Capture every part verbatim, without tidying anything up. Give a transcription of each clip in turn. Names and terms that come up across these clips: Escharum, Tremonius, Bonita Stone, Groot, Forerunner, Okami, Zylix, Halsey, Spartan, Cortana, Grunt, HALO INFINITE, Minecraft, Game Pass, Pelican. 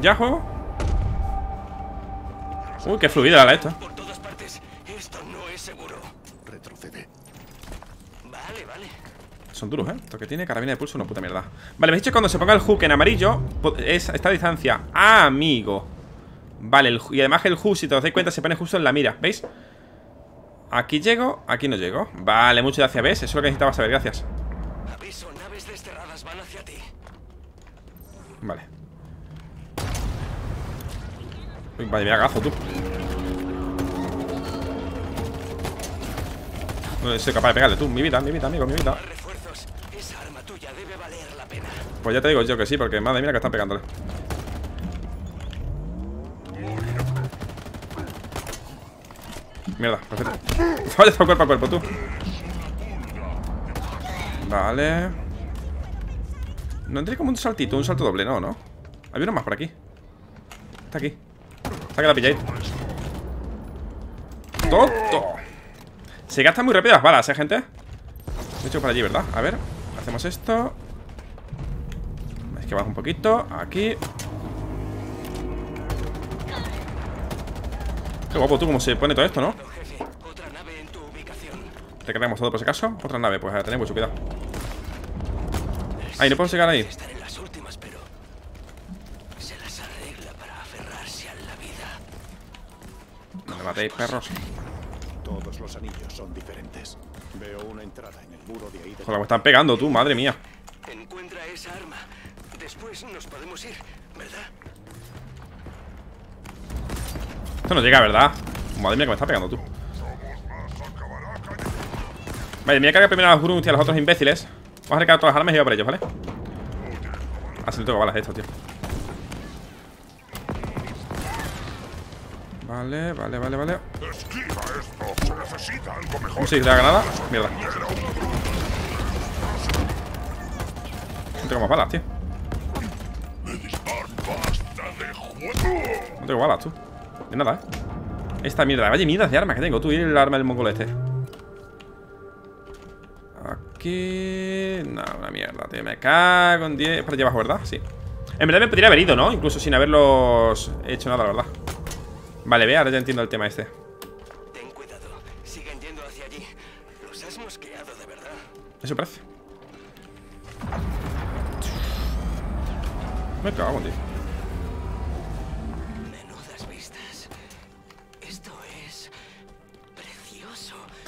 ¿Ya juego? Uy, qué fluida la esta. Por todas partes. Esto no es seguro. Retrocede. Vale, vale. Son duros, ¿eh? Esto que tiene carabina de pulso, una puta mierda. Vale, me has dicho que cuando se ponga el hook en amarillo es esta distancia. ¡Ah, amigo! Vale, el, y además el hook, si te os dais cuenta, se pone justo en la mira, ¿veis? Aquí llego, aquí no llego. Vale, mucho de hacia B, eso es lo que necesitaba saber, gracias. Aviso, naves desterradas van hacia ti. Vale. Uy, vale, mira, gazo, tú. No soy capaz de pegarle, tú. Mi vida, mi vida, amigo, mi vida. Esa arma tuya debe valer la pena. Pues ya te digo yo que sí, porque madre mía que están pegándole. Mierda, perfecto. Vaya, está cuerpo a cuerpo, tú. Vale. No entré como un saltito, un salto doble, no, ¿no? Había uno más por aquí. Está aquí. Está que la pilláis. ¡Toto! Se gastan muy rápido las balas, ¿eh, gente? Me he hecho para allí, ¿verdad? A ver, hacemos esto. Es que bajo un poquito. Aquí. Qué guapo, tú, cómo se pone todo esto, ¿no? Recargamos todo por si acaso. Otra nave, pues a tener mucho cuidado. Ay, no puedo llegar ahí. No me matéis, perros. Todos los anillos son diferentes. Veo una entrada en el muro de ahí. Joder, me están pegando, tú, madre mía. Encuentra esa arma. Después nos podemos ir, ¿verdad? Esto no llega, ¿verdad? Madre mía que me está pegando, tú. Vale, me voy a cargar primero a los Grunts y a los otros imbéciles. Vamos a recargar todas las armas y voy a por ellos, ¿vale? Así le toco balas a esto, tío. Vale, vale, vale, vale. Un seis de la granada. Mierda. No tengo más balas, tío. No tengo balas, tú. De nada, eh. Esta mierda. Vaya mierda de armas que tengo, tú. Y el arma del mongol este. Aquí. No, una mierda, tío. Me cago en diez. Para allá abajo, ¿verdad? Sí. En verdad me podría haber ido, ¿no? Incluso sin haberlos hecho nada, la verdad. Vale, ve, ahora ya entiendo el tema este. Ten cuidado. Siguen yendo hacia allí. Los has mosqueado de verdad. Eso parece. Me cago en diez.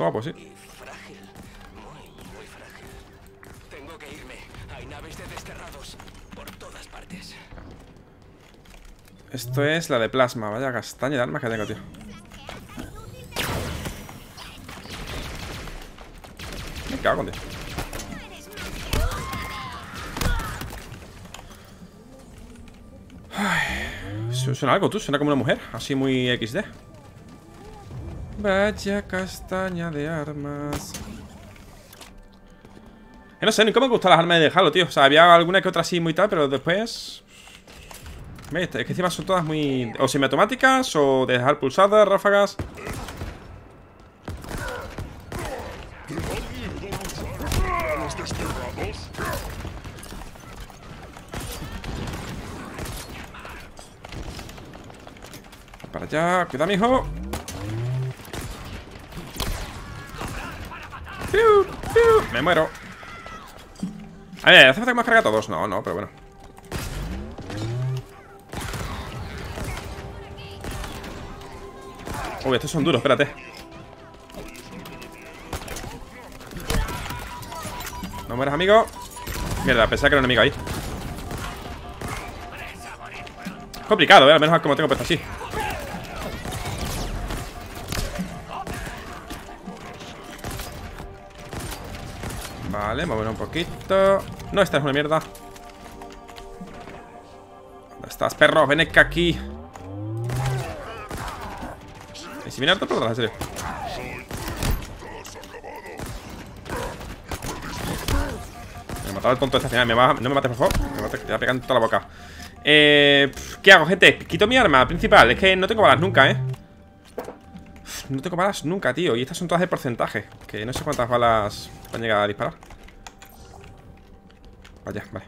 Ah, pues sí. Frágil, muy, muy frágil. Tengo que irme. Hay naves de desterrados por todas partes. Esto es la de plasma. Vaya castaña de armas que tengo, tío. Me cago, tío. Ay, suena algo, tú. Suena como una mujer. Así muy equis de. Vaya castaña de armas. Eh, no sé, ni cómo me gustan las armas de Halo, tío. O sea, había alguna que otra así muy tal, pero después... Es que encima son todas muy... O semiautomáticas, o de dejar pulsadas, ráfagas. Para allá, cuidado, mijo. Me muero. A ver, ¿hace falta que me cargue a todos? No, no, pero bueno. Uy, estos son duros, espérate. No mueras, amigo. Mierda, pensaba que era un enemigo ahí. Complicado, ¿eh? Al menos como tengo puesto así. Vale, moverlo un poquito. No, esta es una mierda. ¿Dónde estás, perro? Ven aquí. Y si viene harto por atrás, en serio. Me he matado el tonto este final. ¿Me va? No me mates, por favor. Me mates, te va pegando toda la boca. Eh, ¿Qué hago, gente? Quito mi arma principal. Es que no tengo balas nunca, eh. No tengo balas nunca, tío. Y estas son todas de porcentaje. Que no sé cuántas balas van a llegar a disparar. Vaya, vale.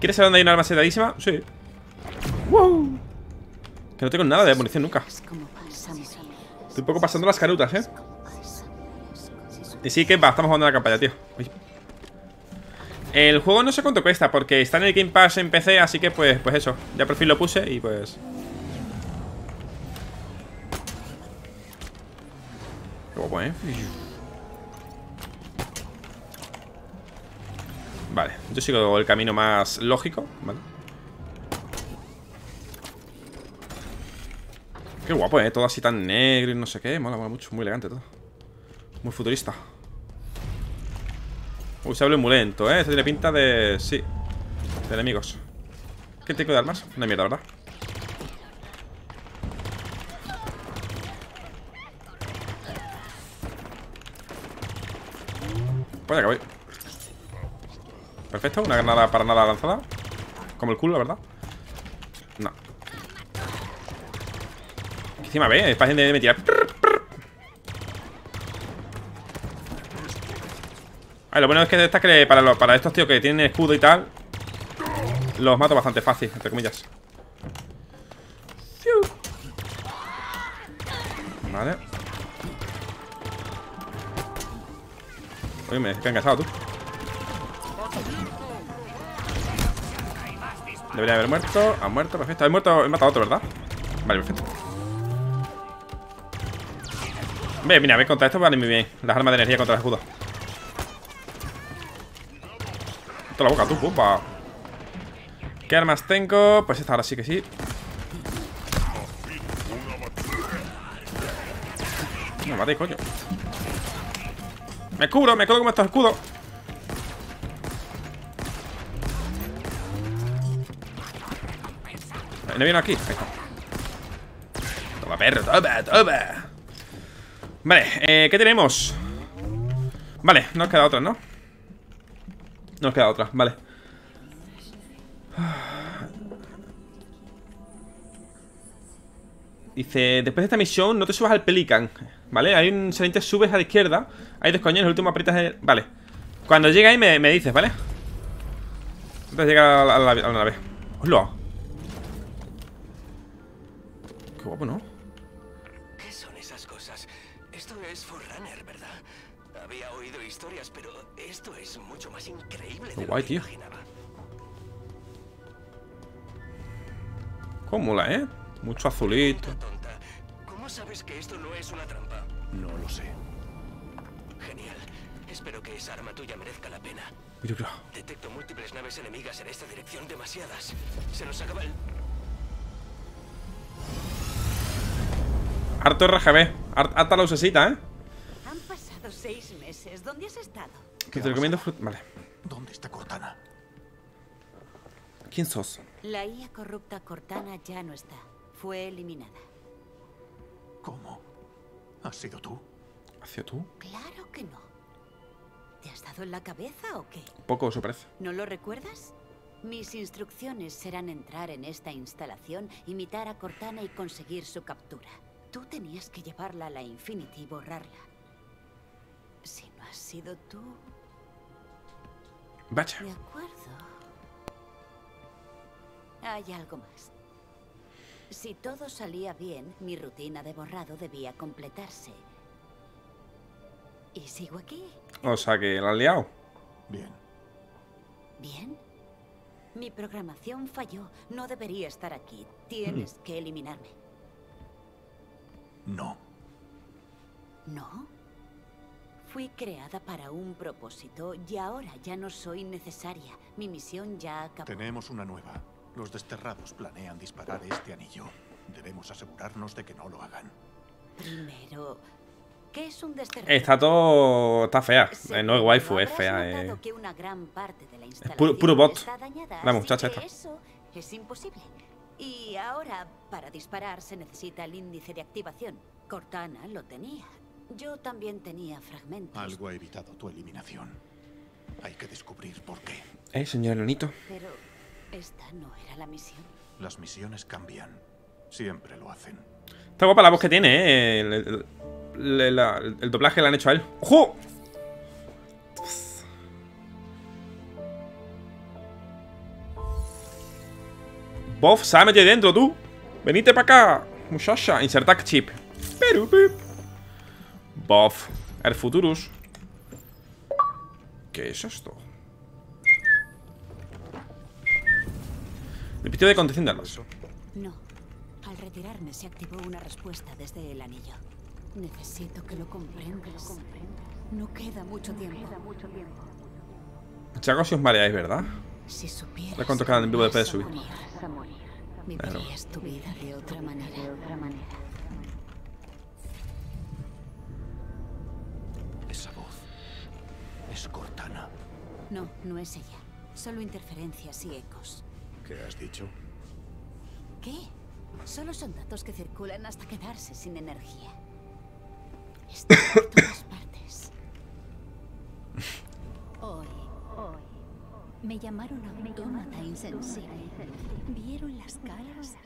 ¿Quieres saber dónde hay una arma setadísima? Sí. ¡Wow! Que no tengo nada de munición nunca. Estoy un poco pasando las carutas, ¿eh? Y sí, Game Pass, estamos jugando a la campaña, tío. Uy. El juego no sé cuánto cuesta, porque está en el Game Pass en P C, así que pues, pues eso. Ya por fin lo puse y pues... Qué guapo, ¿eh? Vale, yo sigo el camino más lógico, ¿vale? Qué guapo, ¿eh? Todo así tan negro y no sé qué. Mola, mola mucho, muy elegante todo. Muy futurista. Uy, se habla muy lento, ¿eh? Esto tiene pinta de... Sí, de enemigos. ¿Qué tipo de armas? Una mierda, ¿verdad? Vaya que voy. Perfecto, una granada para nada lanzada. Como el culo, ¿verdad? No. Aquí encima ve, es para gente de tirar. Lo bueno es que estas que para, los, para estos tíos que tienen escudo y tal, los mato bastante fácil, entre comillas. Vale. Oye, me he enganchado, tú. Debería haber muerto. Ha muerto, perfecto. He muerto, he matado a otro, ¿verdad? Vale, perfecto. Ve, mira, ve, contra esto van muy bien. Las armas de energía contra el escudo. La boca, tú, pupa. ¿Qué armas tengo? Pues esta ahora sí que sí. No me maté, coño. Me cubro, me cubro como estos escudos. Me viene aquí. Ahí está. Toma, perro, toma, toma. Vale, eh, ¿qué tenemos? Vale, nos queda otra, ¿no? Nos queda otra, vale. Dice, después de esta misión no te subas al Pelican, ¿vale? Hay un saliente, subes a la izquierda. Hay dos coñones, el último aprietas el... Vale. Cuando llegue ahí me, me dices, ¿vale? Antes de llegar a la, a la, a la nave. ¡Hola! Qué guapo, ¿no? ¿Qué son esas cosas? Esto es Forerunner, ¿verdad? Había oído historias, pero esto es mucho más increíble de lo que imaginaba. Cómo mola, ¿eh? Mucho azulito. ¿Cómo sabes que esto no es una trampa? No lo sé. Genial. Espero que esa arma tuya merezca la pena. Yo creo. Detecto múltiples naves enemigas en esta dirección, demasiadas. Se nos acaba el... Harto R G B. Harta la lucecita, ¿eh? Seis meses. ¿Dónde has estado? Que te recomiendo fruta. Vale. ¿Dónde está Cortana? ¿Quién sos? La I A corrupta Cortana ya no está. Fue eliminada. ¿Cómo? ¿Has sido tú? ¿Has sido tú? Claro que no. ¿Te has dado en la cabeza o qué? Un poco, eso parece. ¿No lo recuerdas? Mis instrucciones serán entrar en esta instalación, imitar a Cortana y conseguir su captura. Tú tenías que llevarla a la Infinity y borrarla. Si no has sido tú. Vaya. De acuerdo. Hay algo más. Si todo salía bien, mi rutina de borrado debía completarse. Y sigo aquí. O sea que la has liado. Bien. Bien. Mi programación falló. No debería estar aquí. Tienes mm. que eliminarme. No. ¿No? Fui creada para un propósito y ahora ya no soy necesaria. Mi misión ya acabó. Tenemos una nueva. Los desterrados planean disparar este anillo. Debemos asegurarnos de que no lo hagan. Primero, ¿qué es un desterrado? Está todo... Está fea. Eh, no es waifu, es fea. Eh. Que una gran parte de la es puro, puro bot. Dañada, la muchacha esta. Eso es imposible. Y ahora, para disparar se necesita el índice de activación. Cortana lo tenía. Yo también tenía fragmentos. Algo ha evitado tu eliminación. Hay que descubrir por qué. Eh, señor Lonito. Pero esta no era la misión. Las misiones cambian. Siempre lo hacen. Está guapa la voz que tiene, eh. El, el, el, el, el, el doblaje le han hecho a él. ¡Ojo! Bof, se ha metido dentro, tú. Venite para acá, muchacha. Insertar chip. Bof. El futurus. ¿Qué es esto? Repitió de condición de armas. No. Al retirarme se activó una respuesta desde el anillo. Necesito que lo comprendas. No queda mucho tiempo. Chaco, si os mareáis, ¿verdad? Si supieras cuánto quedan en vivo de P S V. Vivirías tu vida de otra manera. Esa voz es Cortana. No, no es ella. Solo interferencias y ecos. ¿Qué has dicho? ¿Qué? Solo son datos que circulan hasta quedarse sin energía. Está por todas partes. Hoy, hoy, me llamaron autómata insensible. Vieron las caras.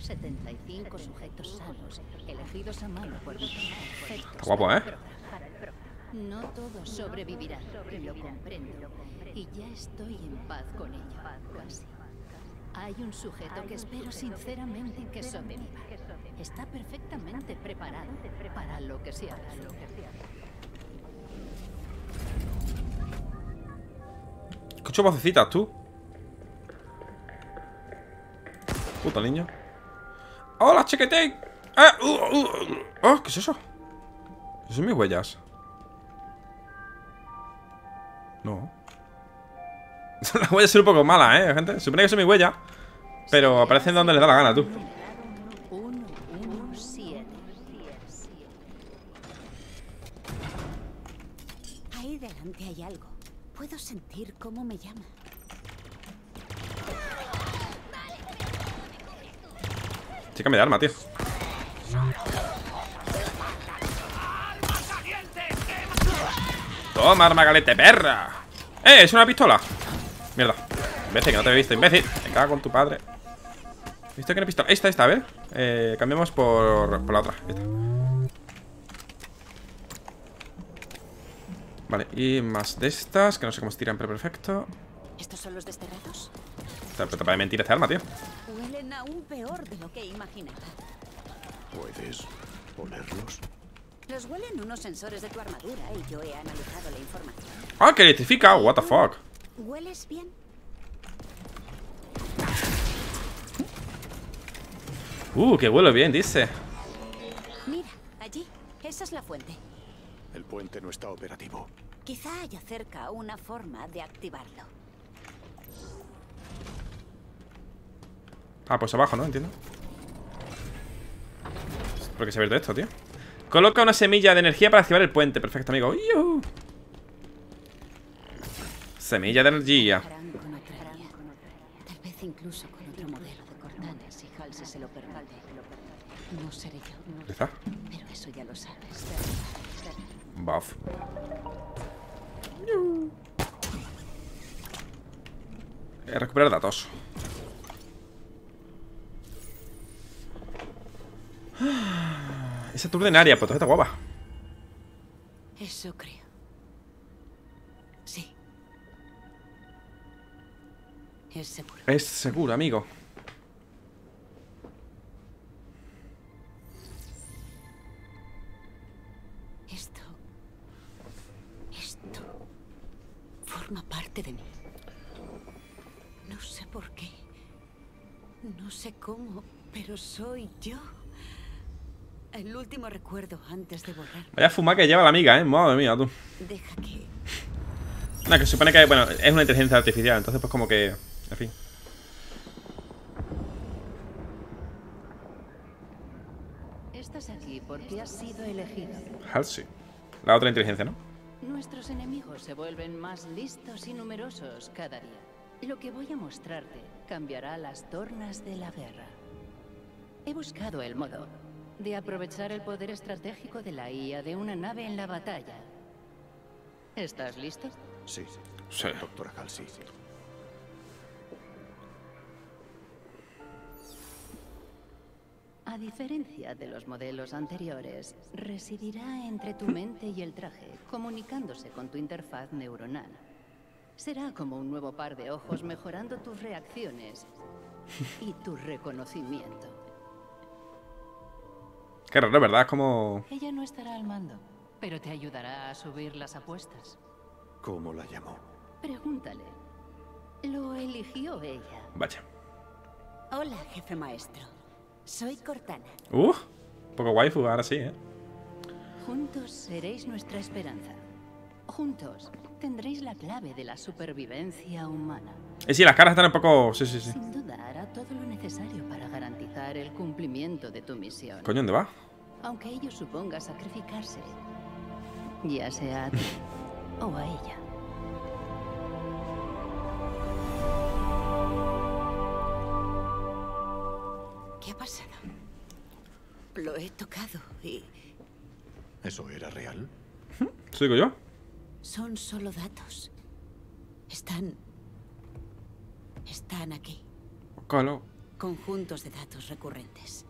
setenta y cinco sujetos sanos, elegidos a mano por mi perfecto. Guapo, ¿eh? No todos sobrevivirán, lo comprendo. Y ya estoy en paz con ello, casi. Hay un sujeto que espero sinceramente que sobreviva. Está perfectamente preparado para lo que sea. Escucho vocecitas, tú. Puta niño. ¡Hola, chiquitín! ¡Ah! Uh, uh, uh. Oh, ¿qué es eso? ¿Esas son mis huellas? No. La huella es un poco mala, ¿eh, gente? Supone que es mi huella, pero aparecen donde les da la gana, tú. Ahí delante hay algo. Puedo sentir cómo me llama. Chica, me da arma, tío. Toma, arma galete, perra. ¡Eh! Es una pistola. Mierda, imbécil, que no te había visto, imbécil. Me cago con tu padre. ¿Viste que no he visto? Esta, esta, a ver. Eh, cambiamos por, por la otra. Esta. Vale, y más de estas, que no sé cómo se tiran, pero perfecto. ¿Estos son los desterrados? Pero te puede mentir este arma, tío. Huelen aún peor de lo que imaginaba. ¿Puedes ponerlos? Los huelen unos sensores de tu armadura y yo he analizado la información. ¡Ah, que electrifica! What the fuck. ¿Hueles bien? Uh, que huelo bien, dice. Mira, allí, esa es la fuente. El puente no está operativo. Quizá haya cerca una forma de activarlo. Ah, pues abajo, ¿no? Entiendo. ¿Por qué se ha abierto esto, tío? Coloca una semilla de energía para activar el puente. Perfecto, amigo. ¡Yuhu! Semilla de energía. Tal vez incluso con otro modelo de Cortana, si Halsey se lo permite. No seré yo. ¿Qué está? Pero eso ya lo sabes. Buff. No. Eh, recuperar datos. Esa turdenaria, pues está guapa. Eso creo. Es seguro. Es seguro, amigo. Esto. Esto. Forma parte de mí. No sé por qué. No sé cómo, pero soy yo. El último recuerdo antes de borrar. Vaya fumar que lleva la amiga, ¿eh? Madre mía, tú. Deja que. No, que supone que. Bueno, es una inteligencia artificial, entonces, pues como que. En fin. Estás aquí porque has sido elegido. Halsey. La otra inteligencia, ¿no? Nuestros enemigos se vuelven más listos y numerosos cada día. Lo que voy a mostrarte cambiará las tornas de la guerra. He buscado el modo de aprovechar el poder estratégico de la I A de una nave en la batalla. ¿Estás listo? Sí, sí. Doctora Halsey. A diferencia de los modelos anteriores, residirá entre tu mente y el traje, comunicándose con tu interfaz neuronal. Será como un nuevo par de ojos mejorando tus reacciones Y tu reconocimiento. Qué raro, ¿verdad? Es como... Ella no estará al mando, pero te ayudará a subir las apuestas. ¿Cómo la llamó? Pregúntale. Lo eligió ella. Vaya. Hola, jefe maestro. Soy Cortana. Uh, poco waifu, ahora sí, ¿eh? Juntos seréis nuestra esperanza. Juntos tendréis la clave de la supervivencia humana. Eh, sí, las caras están un poco... Sí, sí, sí. Sin duda hará todo lo necesario para garantizar el cumplimiento de tu misión. ¿Coño, dónde va? Aunque ello suponga sacrificarse. Ya sea a ti o a ella. ¿Qué ha pasado? Lo he tocado y... ¿Eso era real? ¿Eso digo yo? Son solo datos. Están... Están aquí. Claro. Conjuntos de datos recurrentes.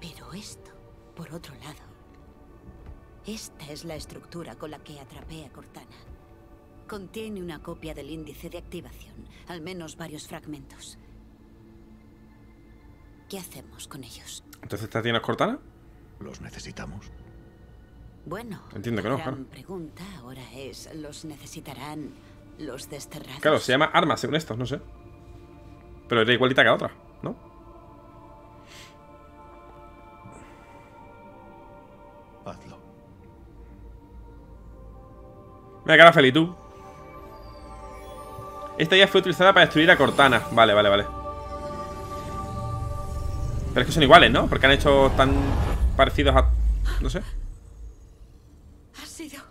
Pero esto, por otro lado... Esta es la estructura con la que atrapé a Cortana. Contiene una copia del índice de activación. Al menos varios fragmentos. ¿Qué hacemos con ellos? ¿Entonces te tienes Cortana? ¿Los necesitamos? Bueno, entiendo que no, claro. La pregunta ahora es, ¿los necesitarán los desterrados? Claro, se llama armas según estos, no sé. Pero era igualita que la otra, ¿no? Hazlo. Mira, cara feliz, tú. Esta ya fue utilizada para destruir a Cortana. Vale, vale, vale. Pero es que son iguales, ¿no? Porque han hecho tan parecidos a... No sé. Ha sido...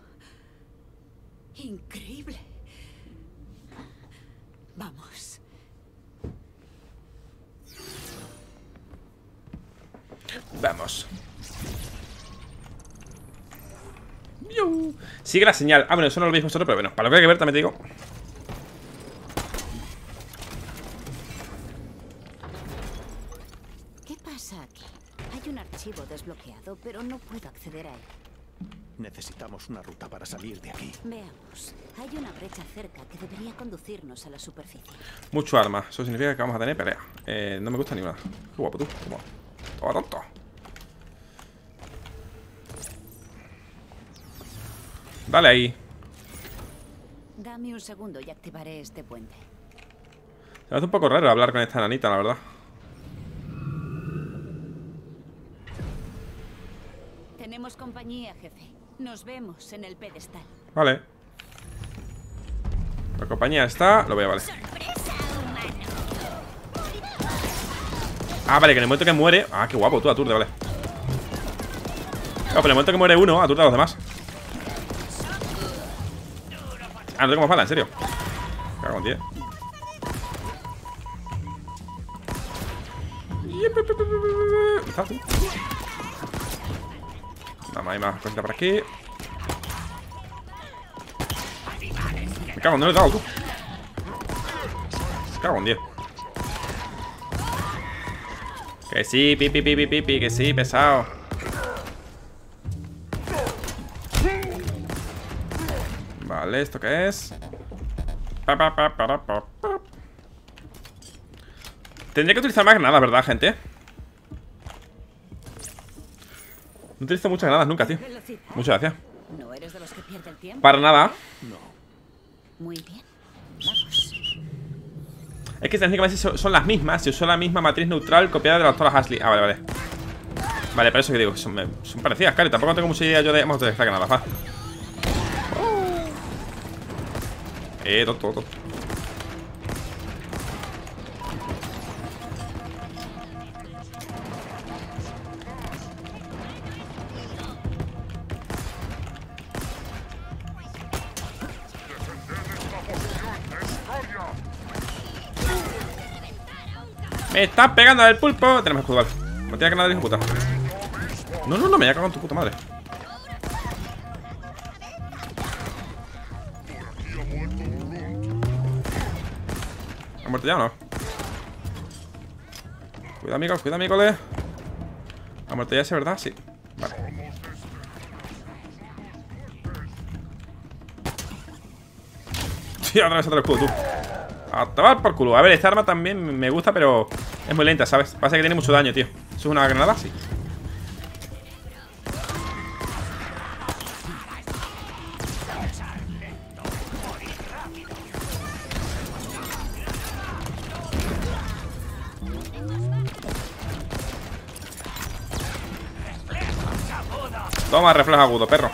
increíble. Vamos. Vamos. ¡Yu! Sigue la señal. Ah, bueno, eso no lo veis vosotros, pero bueno, para lo que hay que ver también te digo... Desbloqueado, pero no puedo acceder a él. Necesitamos una ruta para salir de aquí. Veamos, hay una brecha cerca que debería conducirnos a la superficie. Mucho arma, eso significa que vamos a tener pelea. Eh, no me gusta ni una. Qué guapo tú, como todo tonto. Dale ahí. Dame un segundo y activaré este puente. Se me hace un poco raro hablar con esta nanita, la verdad. Tenemos compañía, jefe. Nos vemos en el pedestal. Vale. La compañía está... Lo voy a valer. Ah, vale, que en el momento que muere... Ah, qué guapo, tú aturde, vale. Claro, pero en el momento que muere uno, aturde a los demás. Ah, no tengo más bala, en serio. Cago en diez. ¿Está tú? Vamos, hay más cositas por aquí. Me cago, no le he dado, tú. Me cago en diez. Que sí, pipi, pipi, pipi, que sí, pesado. Vale, ¿esto qué es? Pa, pa, pa, pa, pa, pa. Tendría que utilizar más granadas, ¿verdad, gente? No utilizo muchas granadas nunca, tío. Muchas gracias. ¿No eres de los que pierde el tiempo? Para nada. No. Muy bien. Vamos. Es que técnicamente son las mismas. Se usó la misma matriz neutral copiada de la doctora Halsey. Ah, vale, vale. Vale, pero eso que digo, son, son parecidas, claro. Y tampoco tengo mucha idea yo de... Vamos a utilizar granadas, va. Eh, todo, todo, todo. ¡Me estás pegando al pulpo! Tenemos escudo, vale. Me tiene que nadar, hijo puta. No, no, no, me voy a cagar en tu puta madre. ¿Ha muerto ya o no? Cuidado, amigos, cuidado, amigos. ¿Ha muerto ya ese, verdad? Sí. Vale. Sí, otra vez, otra vez, escudo, tú. A tomar por culo. A ver, esta arma también me gusta, pero es muy lenta, ¿sabes? Pasa que tiene mucho daño, tío. ¿Eso es una granada? Sí. Toma, reflejo agudo, perro.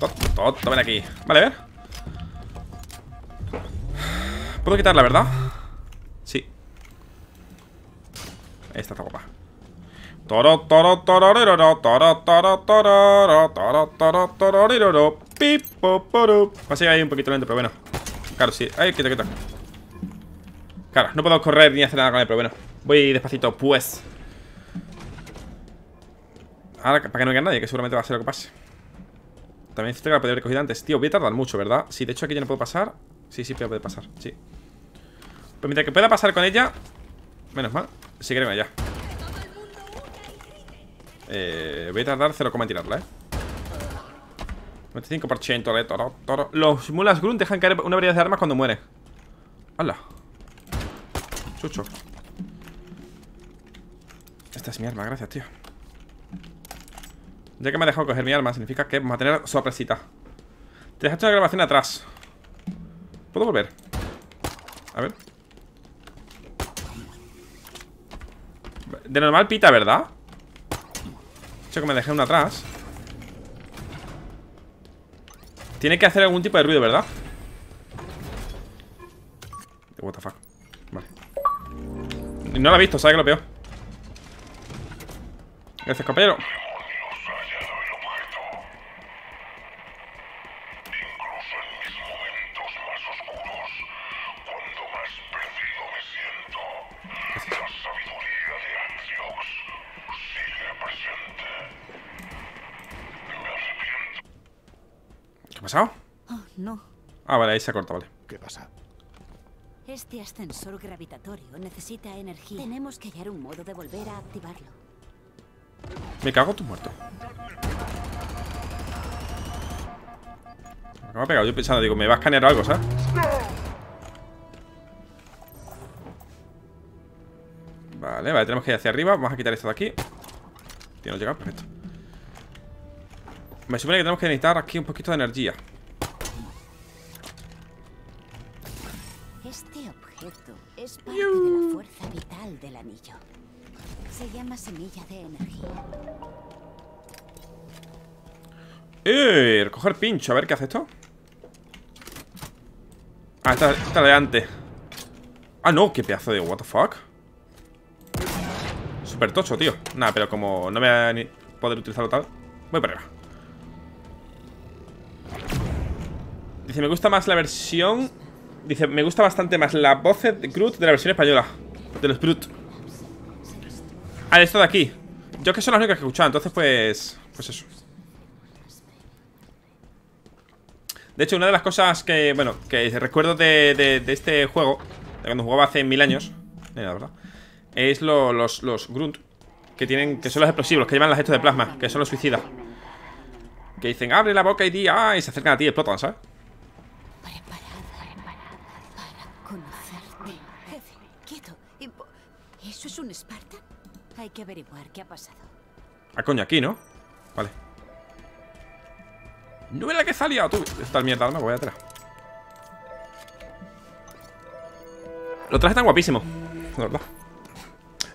Toto, toto, ven aquí. Vale, a ver. ¿Puedo quitarla, verdad? Sí. Esta está guapa. Toro, toro, toro, toro, toro, toro, toro, toro, toro, toro, toro, pipo, poro. Así ahí un poquito lento, pero bueno. Claro, sí. Ahí, quieto, quieto. Claro, no puedo correr ni hacer nada con él, pero bueno. Voy despacito, pues. Ahora, para que no venga nadie, que seguramente va a ser lo que pase. También es cierto que la podría haber cogido antes. Tío, voy a tardar mucho, ¿verdad? Sí, de hecho aquí ya no puedo pasar. Sí, sí, puedo pasar, sí. Pero mientras que pueda pasar con ella, menos mal, sí, creo que ya. Eh, voy a tardar cero coma en tirarla, ¿eh? noventa y cinco por ciento de toro, toro. Los mulas Grunt dejan caer una variedad de armas cuando mueren. ¡Hala! Chucho. Esta es mi arma, gracias, tío. Ya que me ha dejado coger mi arma, significa que vamos a tener sorpresita. Te has hecho la grabación atrás. ¿Puedo volver? A ver. De normal pita, ¿verdad? De hecho que me dejé una atrás. Tiene que hacer algún tipo de ruido, ¿verdad? What the fuck. Vale. No la he visto, ¿sabes qué es lo peor? Gracias, compañero. Ah, vale, ahí se ha cortado, vale. ¿Qué pasa? Este ascensor gravitatorio necesita energía. Tenemos que hallar un modo de volver a activarlo. Me cago, tú muerto. Me ha pegado yo pensando, digo, me va a escanear algo, ¿sabes? Vale, vale, tenemos que ir hacia arriba. Vamos a quitar esto de aquí. Tiene que llegar, perfecto. Me supone que tenemos que necesitar aquí un poquito de energía. Es parte de la fuerza vital del anillo. Se llama semilla de energía. Eh, recoger pincho. A ver, ¿qué hace esto? Ah, está, está delante. Ah, no, qué pedazo de what the fuck. Super tocho, tío. Nada, pero como no me voy a ni poder utilizarlo tal, voy para arriba. Dice, me gusta más la versión... Dice, me gusta bastante más la voz de Groot de la versión española. De los Brut. Ah, esto de aquí. Yo que son las únicas que he escuchado, entonces pues... Pues eso. De hecho, una de las cosas que... Bueno, que recuerdo de, de, de este juego, de cuando jugaba hace mil años, la verdad, es lo, los, los Grunt. Que tienen... Que son los explosivos, que llevan las gestos de plasma. Que son los suicidas. Que dicen, abre la boca y di... Ah, y se acercan a ti y explotan, ¿sabes? ¿Eso es un Spartan? Hay que averiguar qué ha pasado. Ah, coño, aquí, ¿no? Vale. No era la que salía, tú. Esta mierda, no, voy a atrás. Los trajes están guapísimos, la verdad.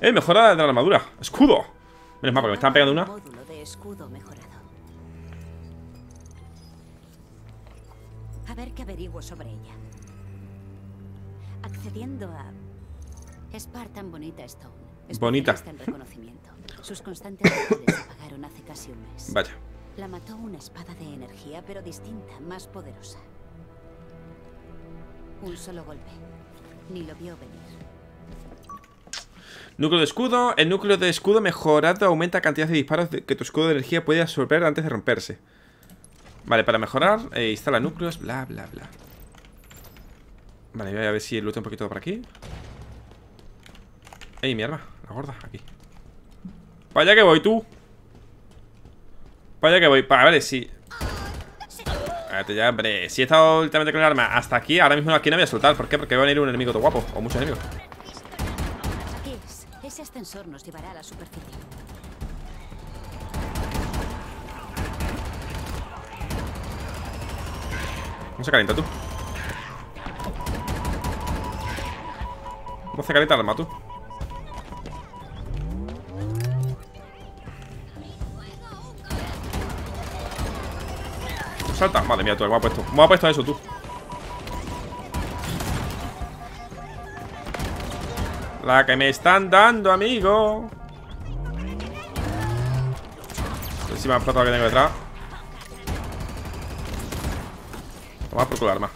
Eh, mejora de la armadura. Escudo. Menos mal, porque me estaban pegando una. Módulo de escudo mejorado. A ver qué averiguo sobre ella. Accediendo a... Spartan Bonita Stone. Bonita. En reconocimiento. Sus constantes se apagaron hace casi un mes. Vaya. La mató una espada de energía, pero distinta, más poderosa. Un solo golpe. Ni lo vio venir. Núcleo de escudo. El núcleo de escudo mejorado aumenta cantidad de disparos que tu escudo de energía puede absorber antes de romperse. Vale, para mejorar, eh, instala núcleos, bla, bla, bla. Vale, voy a ver si lucha un poquito por aquí. Ey, mi arma, la gorda, aquí. Para allá que voy, tú. Para allá que voy, para, vale, sí. Cállate ya, hombre. Si he estado literalmente con el arma hasta aquí, ahora mismo aquí no voy a soltar. ¿Por qué? Porque va a venir un enemigo todo guapo. O muchos enemigos. Ese ascensor nos llevará a la superficie. No se calienta tú. No se calienta el arma tú. Salta. Madre mía, tú, me ha puesto. Me ha puesto eso tú. La que me están dando, amigo. Encima me ha explotado lo que tengo detrás. Toma por culo, arma.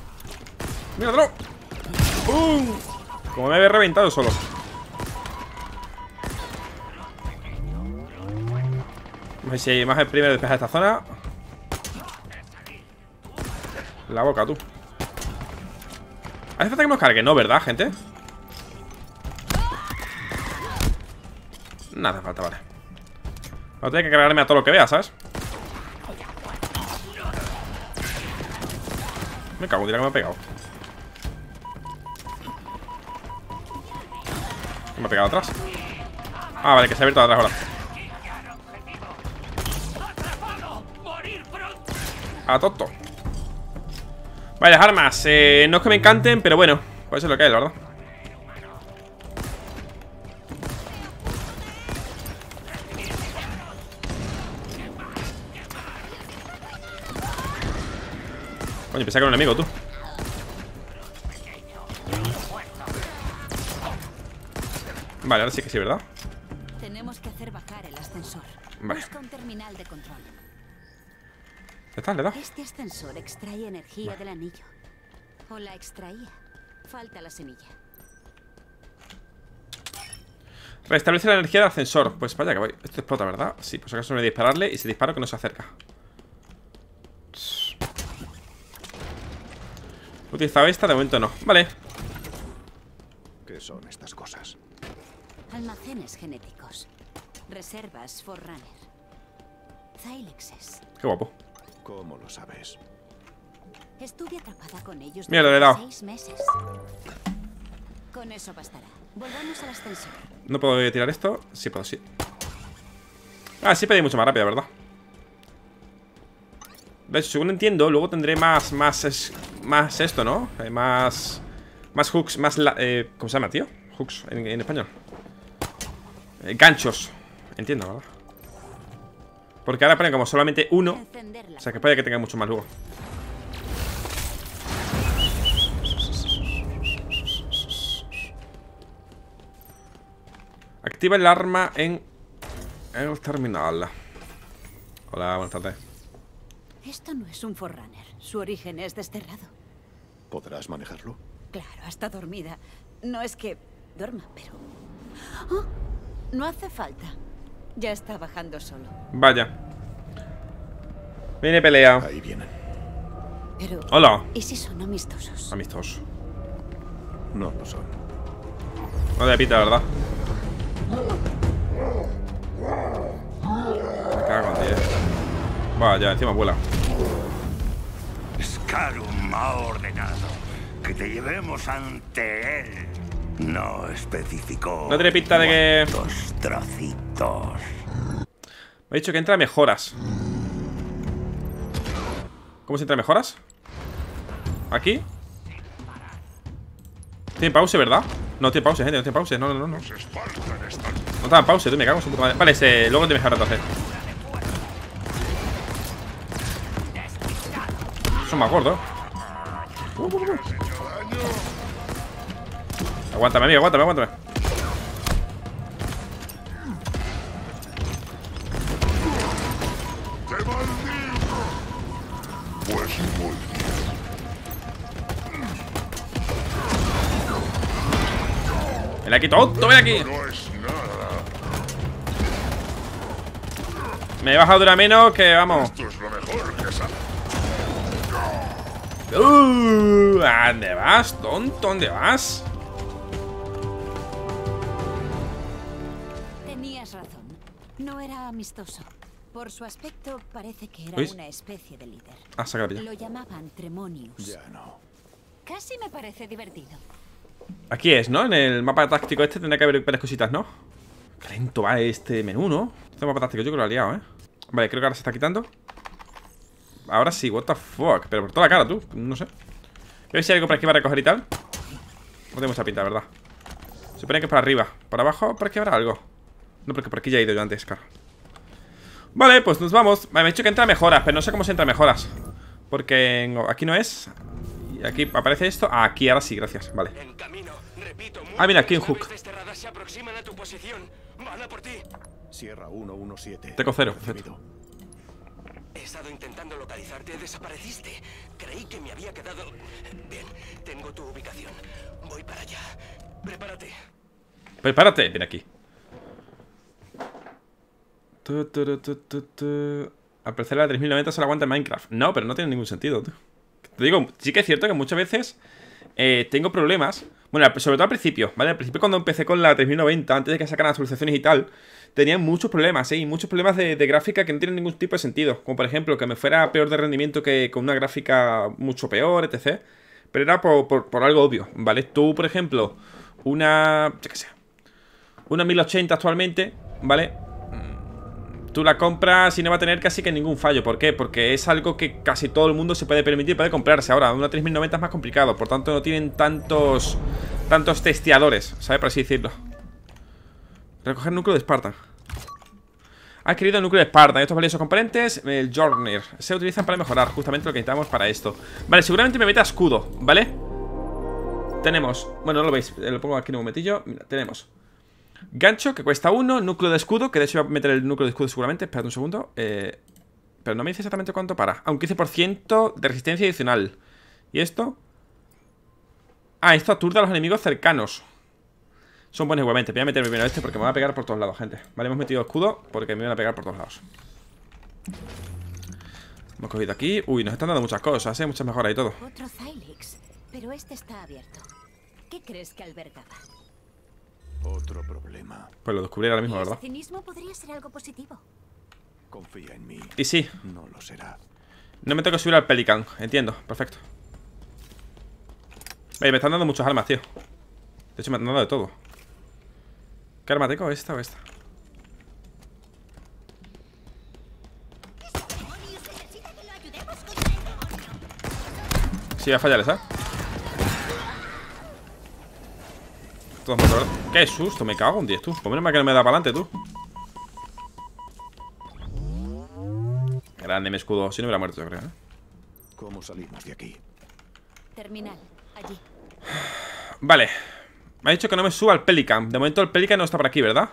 ¡Mira, otro! ¡Pum! Como me había reventado solo. Vamos a ver si hay más el primero despeja esta zona. La boca, tú. ¿Hace falta que nos cargue? No, ¿verdad, gente? Nada falta, vale. No tengo que cargarme a todo lo que vea, ¿sabes? Me cago, dirá que me ha pegado. Me ha pegado atrás. Ah, vale, que se ha abierto atrás ahora. A tonto. Vale, las armas. Eh, no es que me encanten, pero bueno. Puede ser lo que hay, la verdad. Coño, pensaba que era un enemigo, tú. Vale, ahora sí que sí, ¿verdad? Tenemos que hacer bajar el ascensor. Vale. Busca un terminal de control. ¿Ya está? ¿Le da? Este ascensor extrae energía vale. del anillo. O la extraía. Falta la semilla. Restablece la energía del ascensor. Pues vaya que voy. Esto explota, ¿verdad? Sí, pues acaso no voy a dispararle y si disparo que no se acerca. He utilizado esta, de momento no. Vale. ¿Qué son estas cosas? Almacenes genéticos. Reservas Forerunner. Zylixes. Qué guapo. ¿Cómo lo sabes? Estuve atrapada con ellos durante seis meses. Con eso bastará. Volvamos al ascensor. ¿No puedo tirar esto? Sí puedo, sí. Ah, sí pedí mucho más rápido, ¿verdad? De hecho, según entiendo, luego tendré más, más, es, más esto, ¿no? Eh, más, más hooks, más, la, eh, ¿cómo se llama, tío? Hooks, en, en español. Eh, ganchos, entiendo, ¿verdad? Porque ahora ponen como solamente uno, o sea que puede que tenga mucho más luego. Activa el arma en el terminal. Hola, buenas tardes. Esto no es un Forerunner. Su origen es desterrado. ¿Podrás manejarlo? Claro, está dormida. No es que duerma, pero... Oh, no hace falta. Ya está bajando solo. Vaya. Viene pelea. Ahí vienen. Pero... Hola. ¿Y si son amistosos? Amistosos. No, no son. No te pita, ¿verdad? Me cago en diez. Vaya, encima vuela. Escharum ha ordenado que te llevemos ante él. No especificó. No tiene pinta de que. Los trocitos. Me ha dicho que entra mejoras. ¿Cómo se entra mejoras? Aquí. Tiene pause, ¿verdad? No tiene pause, gente. No tiene pause. No, no, no. No está en pause, tú me cago en su puta madre. Vale, ese, luego te mejorarás hacer. Son más gordos. Uh, uh, uh. Aguántame, amigo, aguántame, aguántame. Ven aquí, tonto, ven aquí. Me he bajado de una menos que vamos. Uh, ¿a dónde vas, tonto? ¿Dónde vas? Tenías razón. No era amistoso. Por su aspecto parece que era ¿Oís? una especie de líder. Ah, sacar ya. Lo llamaban Tremonius. Ya no. Casi me parece divertido. Aquí es, ¿no? En el mapa táctico este tendría que haber varias cositas, ¿no? Qué lento va este menú, ¿no? Este mapa táctico yo creo que lo ha liado, ¿eh? Vale, creo que ahora se está quitando. Ahora sí, what the fuck. Pero por toda la cara, tú, no sé. Voy a ver si hay algo para aquí para recoger y tal. No tengo mucha pinta, ¿verdad? Se supone que es para arriba. Para abajo, por aquí habrá algo. No, porque por aquí ya he ido yo antes, claro. Vale, pues nos vamos. Vale, me he dicho que entra mejoras, pero no sé cómo se entra mejoras. Porque aquí no es. Y aquí aparece esto. Ah, aquí, ahora sí, gracias. Vale. Ah, mira, King Hook. Teco cero, perfecto. He estado intentando localizarte, desapareciste. Creí que me había quedado. Bien, tengo tu ubicación. Voy para allá. Prepárate. Prepárate, ven aquí. Tu, tu, tu, tu, tu. Al parecer la tres mil noventa solo aguanta en Minecraft. No, pero no tiene ningún sentido. Te digo, sí que es cierto que muchas veces eh, tengo problemas. Bueno, sobre todo al principio, ¿vale? Al principio cuando empecé con la tres mil noventa, antes de que sacaran las actualizaciones y tal, tenía muchos problemas, ¿eh? Y muchos problemas de, de gráfica que no tienen ningún tipo de sentido. Como por ejemplo, que me fuera peor de rendimiento que con una gráfica mucho peor, etcétera. Pero era por, por, por algo obvio, ¿vale? Tú, por ejemplo, una... yo qué sé, una mil ochenta actualmente, ¿vale? Tú la compras y no va a tener casi que ningún fallo. ¿Por qué? Porque es algo que casi todo el mundo se puede permitir, puede comprarse. Ahora, una tres mil noventa es más complicado, por tanto no tienen tantos tantos testeadores, ¿sabes? Por así decirlo. Recoger núcleo de Spartan. Ha adquirido el núcleo de Spartan. Estos valiosos componentes, el Journey, se utilizan para mejorar justamente lo que necesitamos para esto. Vale, seguramente me meta escudo, ¿vale? Tenemos, bueno, no lo veis, lo pongo aquí en un momentillo. Mira, tenemos gancho, que cuesta uno, núcleo de escudo, que de hecho voy a meter el núcleo de escudo seguramente. Esperad un segundo, eh, pero no me dice exactamente cuánto para. A un quince por ciento de resistencia adicional. ¿Y esto? Ah, esto aturda a los enemigos cercanos. Son buenos igualmente. Voy a meter primero este porque me van a pegar por todos lados, gente. Vale, hemos metido escudo porque me van a pegar por todos lados. Hemos cogido aquí. Uy, nos están dando muchas cosas, ¿eh? Muchas mejoras y todo. Otro Zylix, pero este está abierto. ¿Qué crees que albergaba? Otro problema. Pues lo descubrí ahora mismo, ¿verdad? El cinismo podría ser algo positivo. Confía en mí. Y sí. No lo será. No me tengo que subir al Pelican, entiendo, perfecto. Oye, me están dando muchas armas, tío. De hecho me han dado de todo. ¿Qué arma tengo? ¿Esta o esta? Sí, voy a fallar esa. Todos muertos, ¿verdad? Qué susto, me cago un diez, tú. Por menos mal que no me da para adelante, tú. Grande mi escudo. Si no hubiera muerto, yo creo, ¿eh? ¿Cómo salimos de aquí? Terminal, allí. Vale. Me ha dicho que no me suba al Pelican. De momento el Pelican no está por aquí, ¿verdad?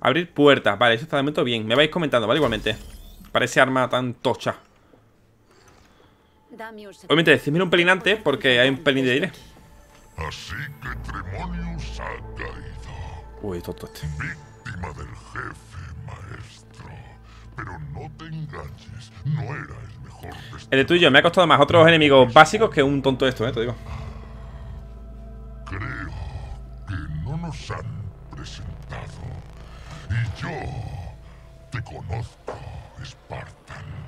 Abrir puertas. Vale, eso está de momento bien. Me vais comentando, ¿vale? Igualmente. Parece arma tan tocha. Obviamente decídmelo un pelín antes porque hay un pelín de aire. Así que Tremonius ha caído. Uy, toto. Víctima del jefe, maestro. Pero no te enganches, no era el mejor destino. El de tuyo, me ha costado más otros enemigos básicos que un tonto esto, eh, te digo. Creo que no nos han presentado. Y yo te conozco, Spartan.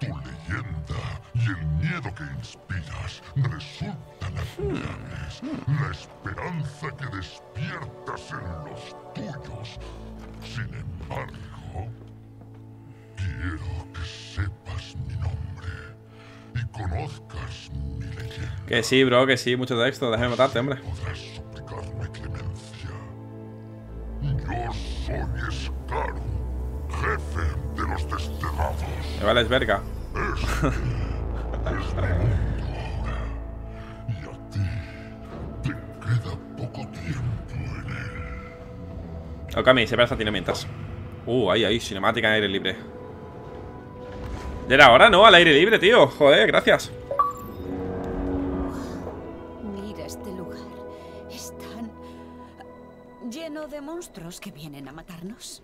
Tu leyenda y el miedo que inspiras resultan admirables. La esperanza que despiertas en los tuyos. Sin embargo, quiero que sepas mi nombre y conozcas mi leyenda. Que sí, bro, que sí, mucho texto, déjame matarte, hombre. Podrás suplicarme clemencia. Yo soy Escharum, jefe de los desterrados. Me vale, es verga. Este es mi mundo ahora. Y a ti te queda poco tiempo en él. Okami, se parece a dinamitas. Uh, ahí, ahí, cinemática en aire libre. Ya era hora, ¿no? Al aire libre, tío. Joder, gracias. Mira este lugar. Es tan lleno de monstruos que vienen a matarnos.